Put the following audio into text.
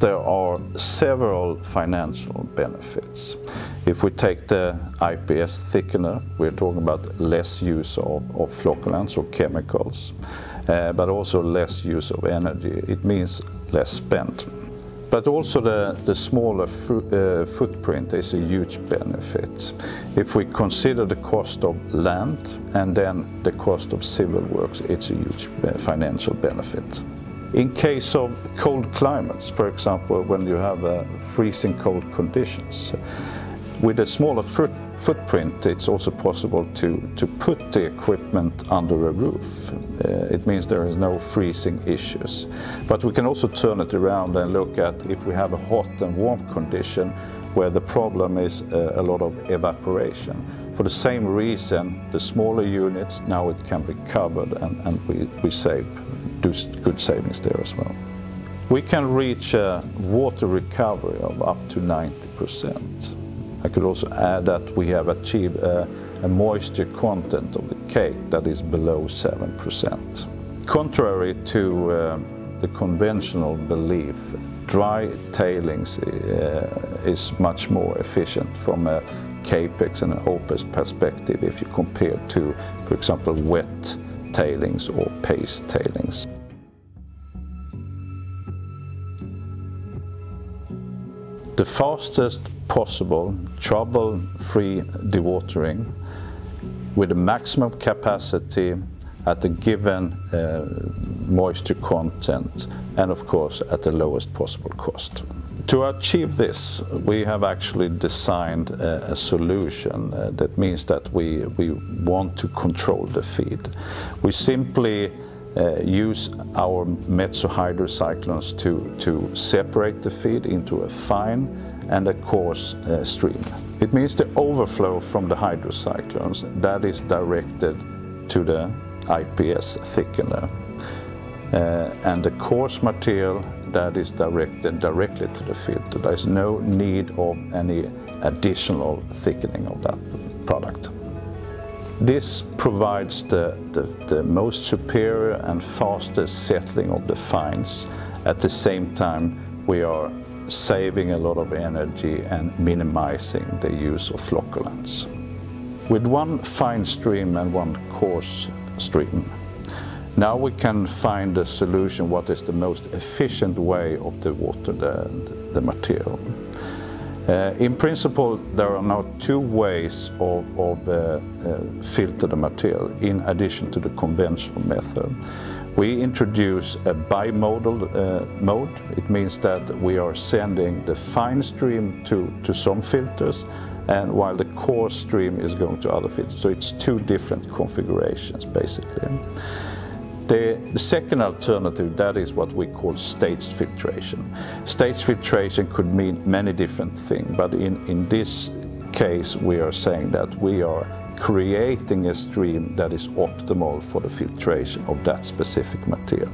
there are several financial benefits. If we take the IPS thickener, we're talking about less use of flocculants or chemicals, but also less use of energy. It means less spent. But also the smaller footprint is a huge benefit. If we consider the cost of land and then the cost of civil works, it's a huge financial benefit. In case of cold climates, for example, when you have freezing cold conditions, with a smaller footprint, it's also possible to put the equipment under a roof. It means there is no freezing issues. But we can also turn it around and look at if we have a hot and warm condition where the problem is a lot of evaporation. For the same reason, the smaller units, now it can be covered and we do good savings there as well. We can reach a water recovery of up to 90%. I could also add that we have achieved a moisture content of the cake that is below 7%. Contrary to the conventional belief, dry tailings is much more efficient from a CAPEX and an OPEX perspective if you compare to, for example, wet tailings or paste tailings. The fastest possible trouble-free dewatering with a maximum capacity at the given moisture content and of course at the lowest possible cost. To achieve this, we have actually designed a solution that means that we want to control the feed. We simply use our mezzohydrocyclones to separate the feed into a fine and a coarse stream. It means the overflow from the hydrocyclones that is directed to the IPS thickener and the coarse material that is directed directly to the filter. There is no need of any additional thickening of that product. This provides the most superior and fastest settling of the fines. At the same time, we are saving a lot of energy and minimizing the use of flocculants. With one fine stream and one coarse stream, now we can find a solution what is the most efficient way of dewatering the material. In principle, there are now two ways of filtering the material in addition to the conventional method. We introduce a bimodal mode. It means that we are sending the fine stream to some filters, and while the coarse stream is going to other filters. So it's two different configurations basically. The second alternative, that is what we call staged filtration. Staged filtration could mean many different things, but in this case we are saying that we are creating a stream that is optimal for the filtration of that specific material.